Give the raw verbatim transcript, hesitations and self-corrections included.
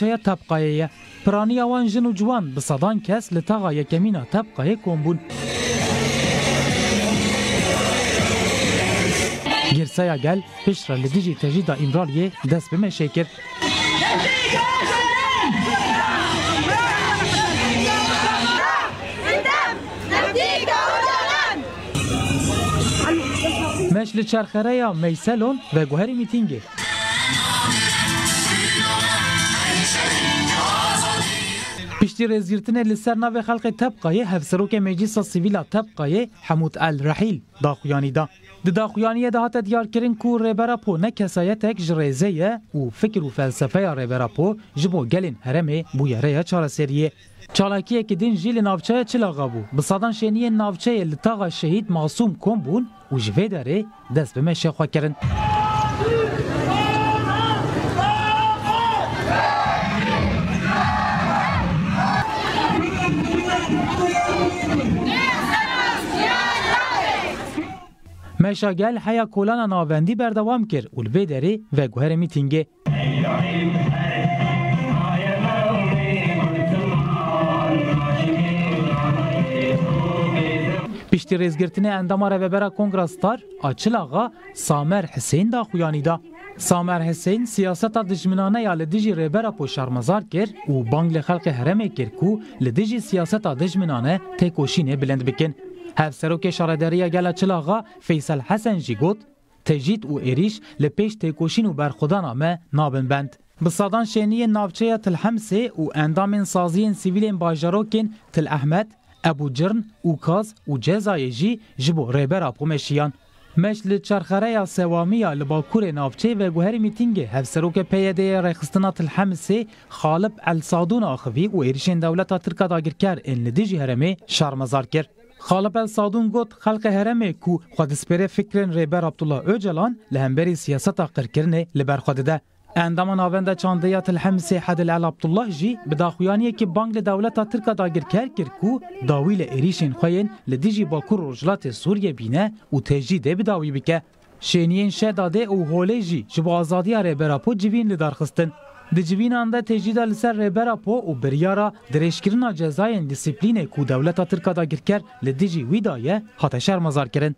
Bahçeya Tebqayê piraniya wan jin û ciwan bi sedan kes li taxa yekemîn a Tebqayê kombûn. Girseya gel piştre li dijî tejîda İmraliyê dest bi meşê kir. Meş li çerxereya Meyselon ve guherî mîtingê. Piştî rêzgirtinê li ser navê xelkê Tebqayê hevserokê meclisa sivîla Tebqayê Hemûd El Rehîl daxuyanî da. Di daxuyaniyê de hate diyarkirin ku rêbera po ne kesayetek ji rêzê ye û fikir û felsefeya rêbera po ji bo gelên herêmê bûye rêya çareseriyê. Çalakiyekî din jî li navçeya Çilağa bû. Bi sedan şêniyên navçeyê li taxa Şehîd Masûm kom bûn û ji vê derê dest bi meşê xwe kirin. Meşa gel heya kolana navendî berdewam kir û li vê derê veguherê mîtingê. Piştî rêzgirtinê endama revebera Kongrastar a Çilağa Samer Hüseyin daxuyanî da. Samer Hüseyin siyaseta dijminane ya li dijî rêbera poşarmezar kir û bang li xelkê herêmê kir ku li dijî siyaseta dijminane têkoşînê bilind bikin. Hevserokê şarederiya gela Çilağa Feysel Hesen jî got tejît û êrîş li pêş têkoşîn û berxwedana me nabin bend. Bi sedan şêniyên navçeya Tilhemsê û endamên saziyên sivîlên bajarokên Til Ehmed, Ebûcirn, Ukaz û Cezayê jî ji bo rêbera pomeşiyan. Meş li çerxereya Sewamiya li Bakurê navçe ve guherî mîtingê hevserokê P Y D'ye rêxistina Tilhemsê Xalib El Sadûn axivî û êrîşên dewleta Tirka dagirekerên li dijî herêmê şarmezar kir. Xalib El Sadûn got xelkê herêmê ku xwe dispêre fikrên rêber Abdullah Öcalan li hemberî siyaseta qirkirinê li ber xwe dide. Endama navenda çandeya Tilhemsê Hedil El Abdullah jî bi daxuyaniyekî bang li dewleta Tirka dagirker kir ku dawî li êrîşên xwe yên li dijî Bakur Rojhilatê Sûriyê bîne û tejîdê bi dawî bike. Şêniyên Şedadê û Holê jî ji bo azadiya rêbera po civîn li darxistin. Di civînan de tejîda li ser rêbera po û biryara dirêjkirina cezayên disîplînê ku dewleta Tirka dagirker li dijî wî daye hate şermezar kirin.